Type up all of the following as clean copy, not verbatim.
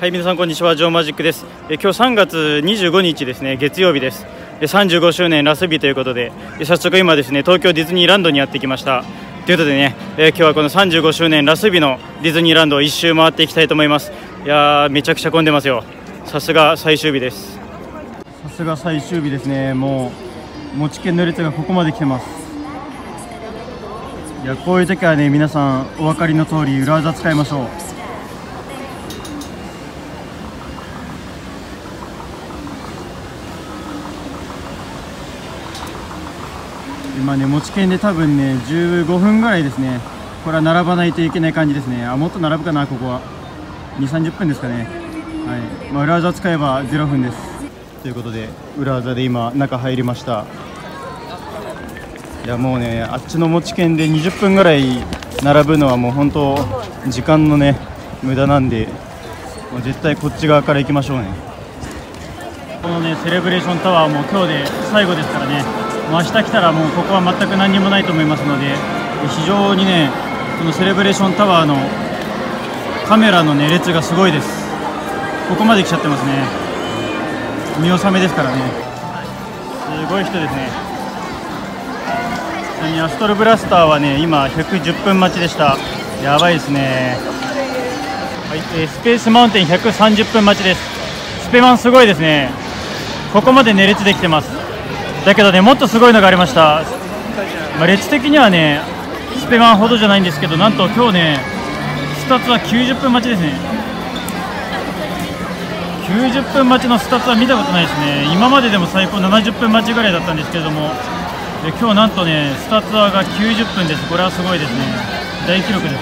はい、皆さんこんにちは、ジョーマジックです。今日3月25日ですね、月曜日です。35周年ラス日ということで、早速今ですね、東京ディズニーランドにやってきました。ということでね、今日はこの35周年ラス日のディズニーランドを一周回っていきたいと思います。いやー、めちゃくちゃ混んでますよ。さすが最終日です。さすが最終日ですね、もう、持ち券の列がここまで来てます。いや、こういう時はね、皆さんお分かりの通り、裏技使いましょう。今ね、持ち券で多分ね15分ぐらいですね。これは並ばないといけない感じですね。あ、もっと並ぶかな。ここは2、30分ですかね。はい、まあ、裏技使えば0分ですということで、裏技で今中入りました。いや、もうね、あっちの持ち券で20分ぐらい並ぶのはもう本当時間のね無駄なんで、もう絶対こっち側から行きましょうね。このねセレブレーションタワーも今日で最後ですからね。明日来たらもうここは全く何にもないと思いますので、非常にね、このセレブレーションタワーのカメラの、ね、列がすごいです。ここまで来ちゃってますね。見納めですからね。すごい人ですね。ちなみにアストロブラスターはね、今110分待ちでした。やばいですね。はい、スペースマウンテン130分待ちです。スペマンすごいですね。ここまで、ね、列できてます。だけどね、もっとすごいのがありました。まあ、列的にはね、スペマンほどじゃないんですけど、なんと今日ね、スタッツは90分待ちですね。90分待ちのスタッツは見たことないですね。今まででも最高70分待ちぐらいだったんですけれども、今日なんとね、スタッツはが90分です。これはすごいですね。大記録ですね。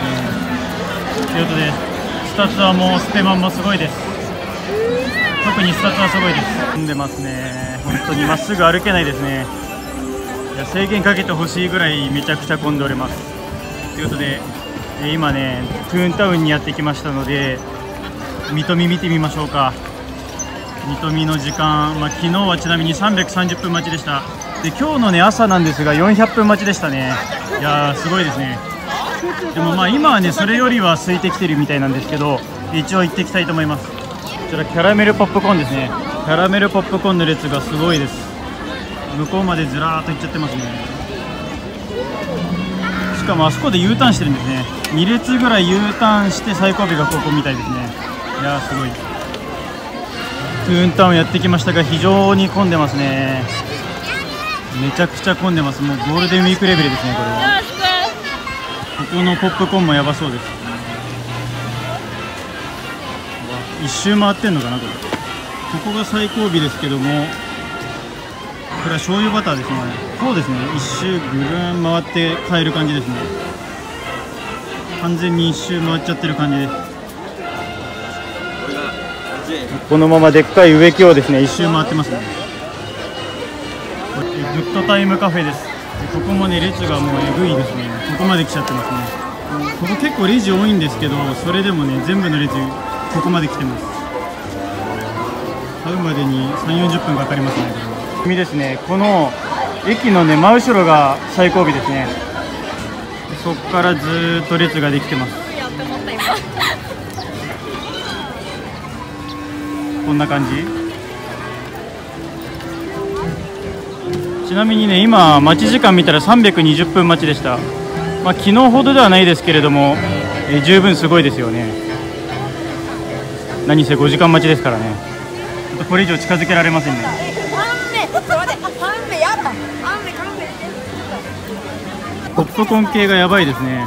ということで、スタッツはもスペマンもすごいです。特に視察はすごいです。混んでますね。本当にまっすぐ歩けないですね。いや、制限かけてほしいぐらいめちゃくちゃ混んでおります。ということで、今ねトゥーンタウンにやってきましたので、水戸見てみましょうか。水戸見の時間、まあ、昨日はちなみに330分待ちでした。で、今日のね朝なんですが400分待ちでしたね。いやー、すごいですね。でもまあ今はねそれよりは空いてきてるみたいなんですけど、一応行ってきたいと思います。こちらキャラメルポップコーンですね。キャラメルポップコーンの列がすごいです。向こうまでずらーっと行っちゃってますね。しかもあそこで U ターンしてるんですね。2列ぐらい U ターンして最後尾がここみたいですね。いやー、すごい。トゥーンタウンやってきましたが、非常に混んでますね。めちゃくちゃ混んでます。もうゴールデンウィークレベルですね。これはここのポップコーンもやばそうです。一周回ってんのかな、これ。ここが最後尾ですけども、これは醤油バターですね。そうですね、一周ぐるん回って変える感じですね。完全に一周回っちゃってる感じです。このままでっかい植木をですね一周回ってますね。グッドタイムカフェです。ここもね列がもうえぐいですね。ここまで来ちゃってますね。ここ結構レジ多いんですけど、それでもね全部の列ここまで来てます。買うまでに3、40分かかりますね。海ですね。この駅のね真後ろが最後尾ですね。そっからずーっと列ができてます。こんな感じ。ちなみにね今待ち時間見たら320分待ちでした。まあ、昨日ほどではないですけれども、十分すごいですよね。何せ5時間待ちですからね。これ以上近づけられませんね。ポップコーン系がやばいですね。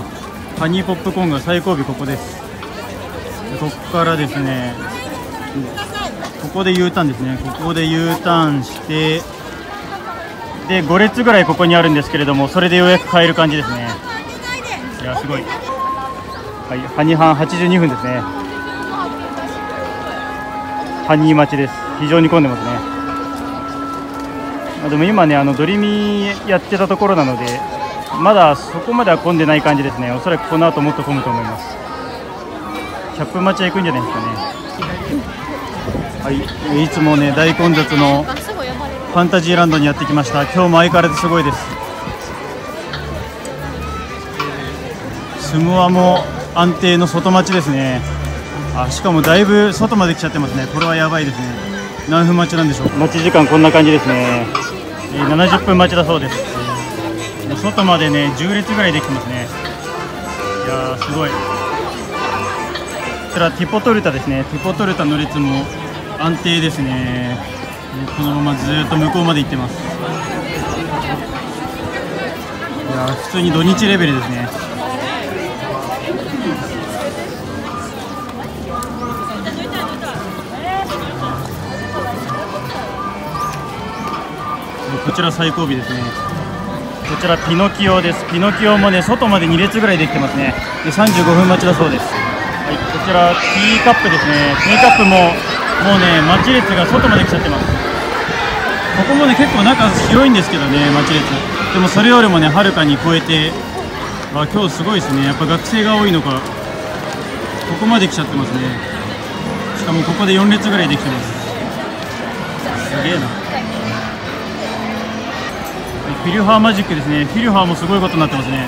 ハニーポップコーンが最後尾ここです。ここからですね、ここで U ターンですね。ここで U ターンしてで5列ぐらいここにあるんですけれども、それでようやく買える感じですね。いや、すごい。はい、ハニハン82分ですね。ハニー待ちです。非常に混んでますね。でも今ね、ドリミやってたところなので、まだそこまでは混んでない感じですね。おそらくこの後もっと混むと思います。100分待ちは行くんじゃないですかね。はい、いつもね大混雑のファンタジーランドにやってきました。今日も相変わらずすごいです。スモアも安定の外待ちですね。あ、しかもだいぶ外まで来ちゃってますね。これはやばいですね。何分待ちなんでしょうか。待ち時間こんな感じですね。70分待ちだそうです。外までね、10列ぐらいできてますね。いやー、すごい。こちらティポトルタですね。ティポトルタの列も安定ですね。このままずっと向こうまで行ってます。いやー、普通に土日レベルですね。こちら最後尾ですね。こちらピノキオです。ピノキオもね、外まで2列ぐらいできてますね。で、35分待ちだそうです。はい、こちらティーカップですね。ティーカップもうね、待ち列が外まで来ちゃってます。ここもね、結構中広いんですけどね、待ち列。でもそれよりもね、はるかに超えて、あ、今日すごいですね。やっぱ学生が多いのか、ここまで来ちゃってますね。しかもここで4列ぐらいできてます。すげえな。フィルハーマジックですね。フィルハーもすごいことになってますね。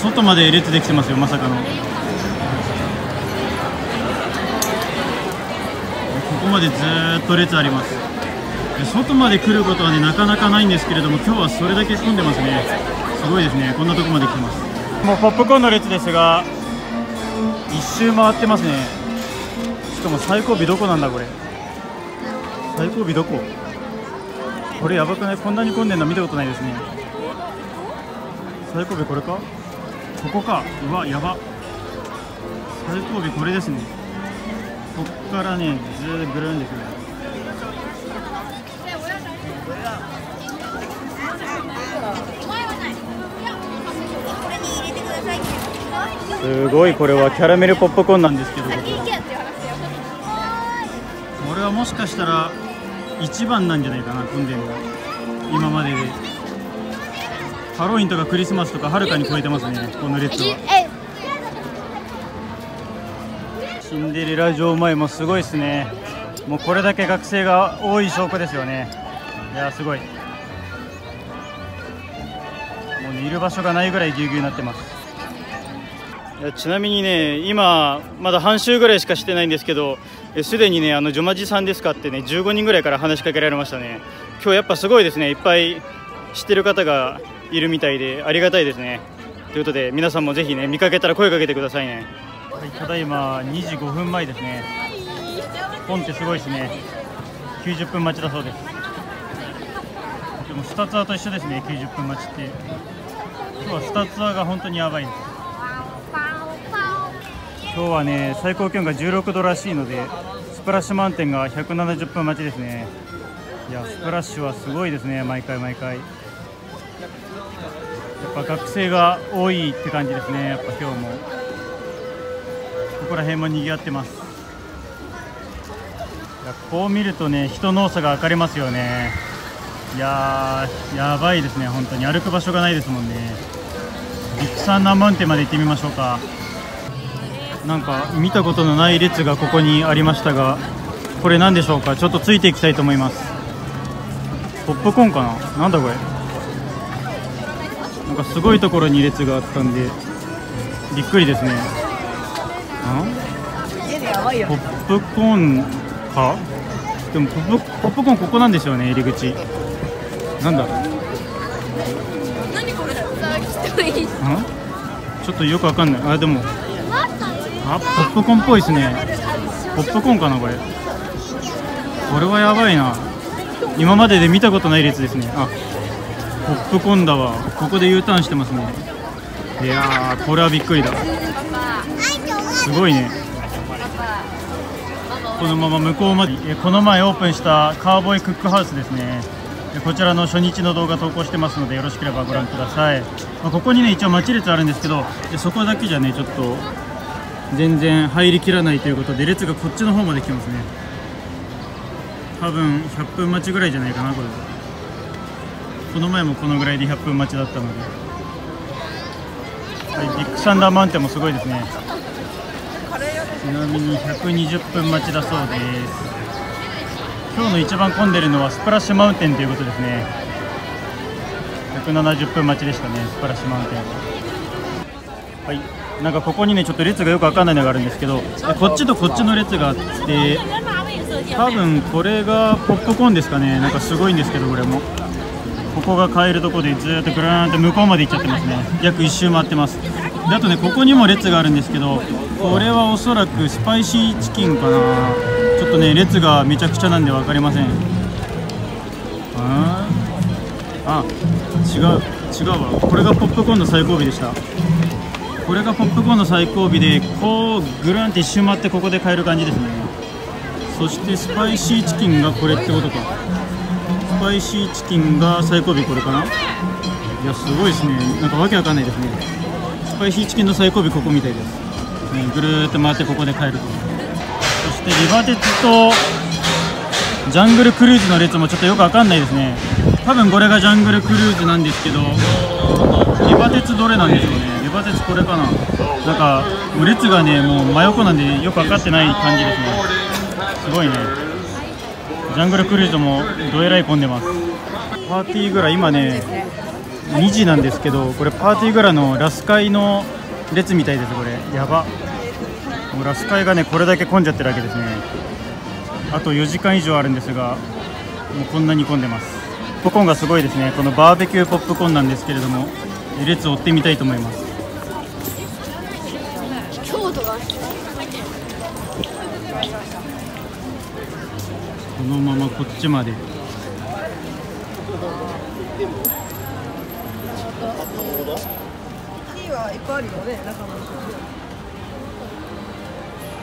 外まで列できてますよ、まさかの。ここまでずっと列あります。外まで来ることはね、なかなかないんですけれども、今日はそれだけ混んでますね。すごいですね、こんなとこまで来てます。もうポップコーンの列ですが、一周回ってますね。しかも最後尾どこなんだこれ。最後尾どこ、これやばくない？こんなに混んでるの見たことないですね。最後尾これか？ここか。うわ、やば。最後尾これですね。こっからね、ずーっとぐるんでくる。すごい、これはキャラメルポップコーンなんですけど、これはもしかしたら一番なんじゃないかな、混んでるのが今までで。ハロウィンとかクリスマスとかはるかに超えてますね、この列は。シンデレラ城前もすごいですね。もうこれだけ学生が多い証拠ですよね。いやー、すごい。もうね、いる場所がないぐらいぎゅうぎゅうになってます。いや、ちなみにね、今まだ半周ぐらいしかしてないんですけど、すでにね、ジョマジさんですかってね、15人ぐらいから話しかけられましたね。今日やっぱすごいですね、いっぱい知ってる方がいるみたいで、ありがたいですね。ということで、皆さんもぜひね、見かけたら声かけてくださいね。はい、ただいま25分前ですね。ポンってすごいですね。90分待ちだそうです。でもスタツアーと一緒ですね、90分待ちって。今日はスタツアーが本当にやばいです。今日はね、最高気温が16度らしいので、スプラッシュマウンテンが170分待ちですね。いや、スプラッシュはすごいですね、毎回毎回。やっぱ学生が多いって感じですね、やっぱ今日も。ここら辺も賑わってます。いや、こう見るとね、人の多さが分かりますよね。いやー、やばいですね、本当に。歩く場所がないですもんね。ビッグサンダーマウンテンまで行ってみましょうか。なんか見たことのない列がここにありましたが、これ何でしょうか。ちょっとついていきたいと思います。ポップコーンかな、なんだこれ。なんかすごいところに列があったんでびっくりですね。ポップコーンか。でもポップコーンここなんですよね、入り口。なんだ、ちょっとよくわかんない。あ、でもあ、ポップコーンっぽいですね。ポップコーンかなこれ。これはやばいな、今までで見たことない列ですね。あ、ポップコーンだわ。ここで U ターンしてますね。いやー、これはびっくりだ。すごいね。このまま向こうまで。この前オープンしたカウボーイクックハウスですね。こちらの初日の動画投稿してますので、よろしければご覧ください。まあ、ここにね、一応待ち列あるんですけど、そこだけじゃね、ちょっと全然入りきらないということで、列がこっちの方まで来ますね。多分100分待ちぐらいじゃないかな、これ。この前もこのぐらいで100分待ちだったので。はい、ビッグサンダーマウンテンもすごいですね。ちなみに120分待ちだそうです。今日の一番混んでるのはスプラッシュマウンテンということですね。170分待ちでしたね、スプラッシュマウンテン。はい、なんかここにねちょっと列がよくわかんないのがあるんですけど、こっちとこっちの列があって、多分これがポップコーンですかね。なんかすごいんですけど、これもここが買えるとこでずっとぐらーんと向こうまで行っちゃってますね。約1周回ってます。であとね、ここにも列があるんですけど、これはおそらくスパイシーチキンかな。ちょっとね列がめちゃくちゃなんで分かりません。あ、違うわ。これがポップコーンの最後尾でした。これがポップコーンの最後尾で、こうぐるんって一周回ってここで買える感じですね。そしてスパイシーチキンがこれってことか。スパイシーチキンが最後尾これかな。いやすごいですね。なんかわけわかんないですね。スパイシーチキンの最後尾ここみたいです、ね、ぐるーっと回ってここで買えると。そしてリバテツとジャングルクルーズの列もちょっとよくわかんないですね。多分これがジャングルクルーズなんですけど、リバテツどれなんでしょうね。リバテツこれかな。なんか列がねもう真横なんでよく分かってない感じですね。すごいね。ジャングルクルーズもどえらい混んでます。パーティーグラ、今ね2時なんですけど、これパーティーグラのラス会の列みたいです。これやば。もうラス会がねこれだけ混んじゃってるわけですね。あと4時間以上あるんですが、もうこんなに混んでます。ポップコーンがすごいですね。このバーベキューポップコーンなんですけれども、列を追ってみたいと思います。このままこっちまで。こ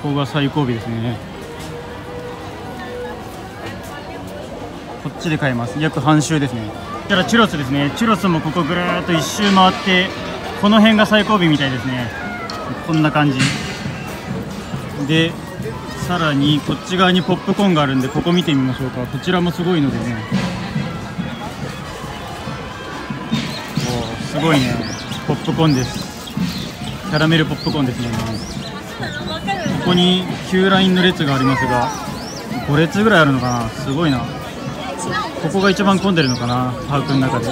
こが最後尾ですね。こっちで買います。約半周ですね。こちらチュロスですね。チュロスもここぐるーっと一周回って、この辺が最後尾みたいですね。こんな感じ。で。さらにこっち側にポップコーンがあるんで、ここ見てみましょうか。こちらもすごいのでね。すごいね。ポップコーンです。キャラメルポップコーンですね。ここに9ラインの列がありますが、5列ぐらいあるのかな。すごいな。ここが一番混んでるのかな、パークの中で。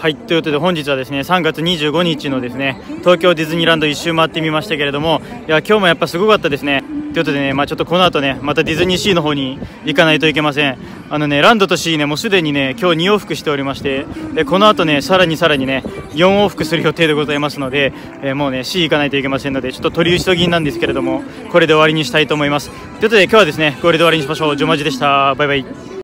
はい、ということで本日はですね3月25日のですね東京ディズニーランド一周回ってみましたけれども、いや今日もやっぱすごかったですね。ということでね、まあ、ちょっとこの後ねまたディズニーシーの方に行かないといけません。あのねランドとシーねもうすでにね今日2往復しておりまして、でこの後ねさらにね4往復する予定でございますので、もうねシー行かないといけませんので、ちょっと取り急ぎなんですけれどもこれで終わりにしたいと思います。ということで今日はですねこれで終わりにしましょう。ジョマジでした。バイバイ。